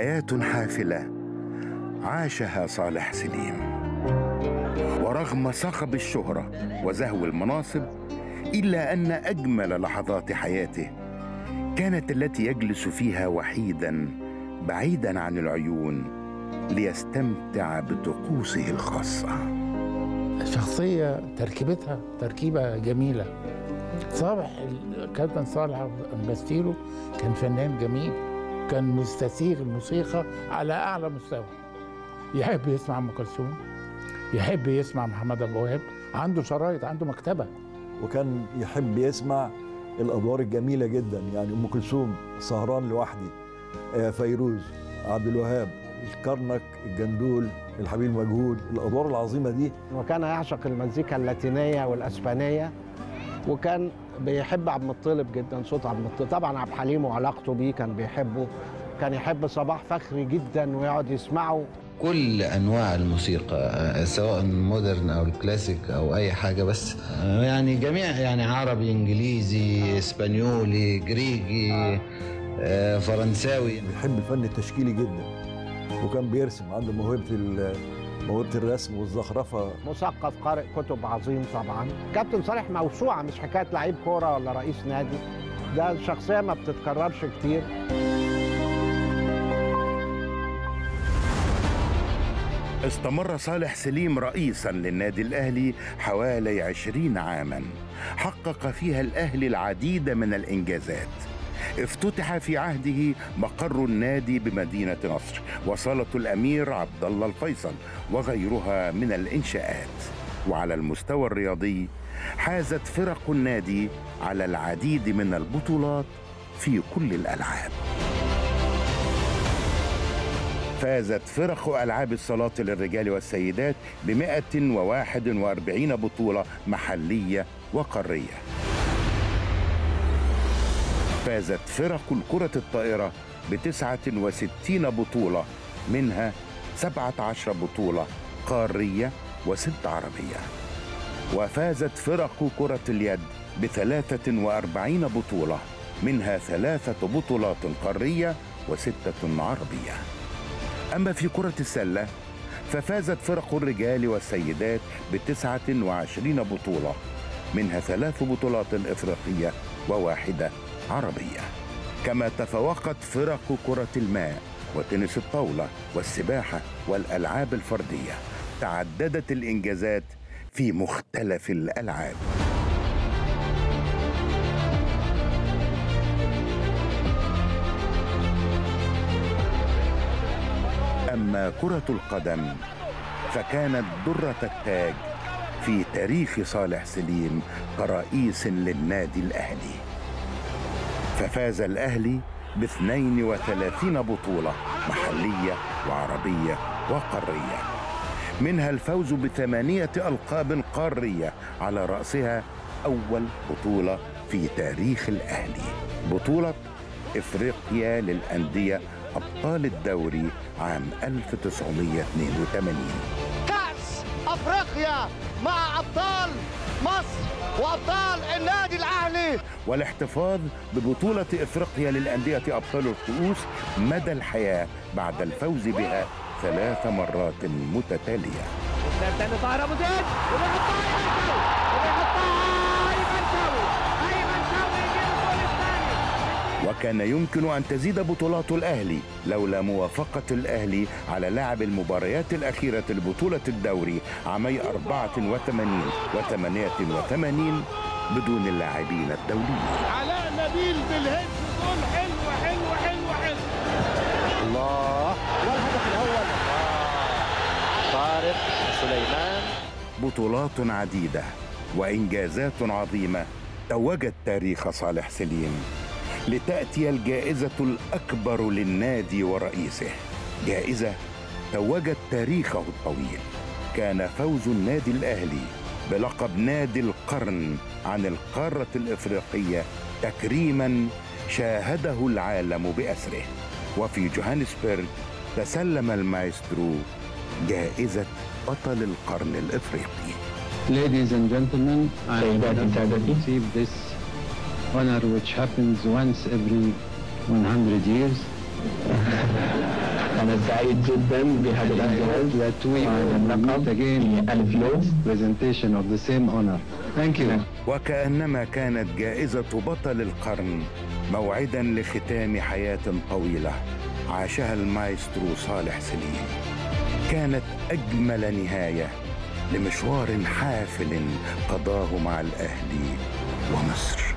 حياة حافلة عاشها صالح سليم، ورغم صخب الشهرة وزهو المناصب إلا أن أجمل لحظات حياته كانت التي يجلس فيها وحيداً بعيداً عن العيون ليستمتع بطقوسه الخاصة. الشخصية تركيبة جميلة. صالح الكابتن صالح المايسترو كان فنان جميل، كان مستسيغ الموسيقى على أعلى مستوى، يحب يسمع أم كلثوم، يحب يسمع محمد أبو وهاب، عنده شرايط، عنده مكتبة، وكان يحب يسمع الأدوار الجميلة جدا، يعني أم كلثوم، سهران لوحدي، فيروز، عبد الوهاب، الكرنك، الجندول، الحبيب المجهول، الأدوار العظيمة دي. وكان يعشق المزيكا اللاتينية والأسبانية، وكان بيحب عبد المطلب جدا، صوت عبد المطلب، طبعا عبد الحليم وعلاقته بيه كان بيحبه، كان يحب صباح فخري جدا ويقعد يسمعه. كل أنواع الموسيقى سواء مودرن أو الكلاسيك أو أي حاجة، بس يعني جميع، يعني عربي، إنجليزي، إسبانيولي، جريجي، فرنساوي. بيحب الفن التشكيلي جدا، وكان بيرسم، عنده موهبة الرسم والزخرفة. مثقف، قارئ كتب عظيم. طبعا كابتن صالح موسوعة، مش حكاية لعيب كورة ولا رئيس نادي، ده الشخصية ما بتتكررش كتير. استمر صالح سليم رئيساً للنادي الأهلي حوالي 20 عاماً، حقق فيها الأهلي العديد من الإنجازات. افتتح في عهده مقر النادي بمدينة نصر، وصالة الأمير عبد الله الفيصل، وغيرها من الإنشاءات. وعلى المستوى الرياضي حازت فرق النادي على العديد من البطولات في كل الألعاب. فازت فرق ألعاب الصلاة للرجال والسيدات ب141 بطولة محلية وقارية. فازت فرق الكرة الطائرة ب69 بطولة، منها 17 بطولة قارية و6 عربية. وفازت فرق كرة اليد ب43 بطولة، منها 3 بطولات قارية و6 عربية. أما في كرة السلة ففازت فرق الرجال والسيدات ب29 بطولة، منها 3 بطولات إفريقية و1 عربية. كما تفوقت فرق كرة الماء وتنس الطاولة والسباحة والألعاب الفردية. تعددت الإنجازات في مختلف الألعاب. أما كرة القدم فكانت درة التاج في تاريخ صالح سليم كرئيس للنادي الأهلي، ففاز الأهلي ب32 بطولة محلية وعربية وقارية، منها الفوز ب8 ألقاب قارية، على رأسها أول بطولة في تاريخ الأهلي، بطولة إفريقيا للأندية أبطال الدوري عام 1982. كأس أفريقيا مع أبطال مصر وأبطال النادي الأهلي. والاحتفاظ ببطولة إفريقيا للأندية أبطال الكؤوس مدى الحياة بعد الفوز بها 3 مرات متتالية. وكان يمكن أن تزيد بطولات الأهلي لولا موافقة الأهلي على لعب المباريات الأخيرة لبطولة الدوري عامي 84 و88 بدون اللاعبين الدوليين. علاء نبيل بالهيد، جول حلو حلو حلو حلو. الله، والهدف الأول طارق سليمان. بطولات عديدة وإنجازات عظيمة توجت تاريخ صالح سليم، لتأتي الجائزة الأكبر للنادي ورئيسه، جائزة توجت تاريخه الطويل. كان فوز النادي الأهلي بلقب نادي القرن عن القارة الإفريقية تكريما شاهده العالم بأسره. وفي جوهانسبرغ تسلم المايسترو جائزة بطل القرن الإفريقي. Ladies and gentlemen, honor which happens once every 100 years. كانت سعيد جدا بهذا الجوائز وهذا اللقب ألف يوم. وكأنما كانت جائزة بطل القرن موعدا لختام حياة طويلة عاشها المايسترو صالح سليم، كانت أجمل نهاية لمشوار حافل قضاه مع الأهلي ومصر.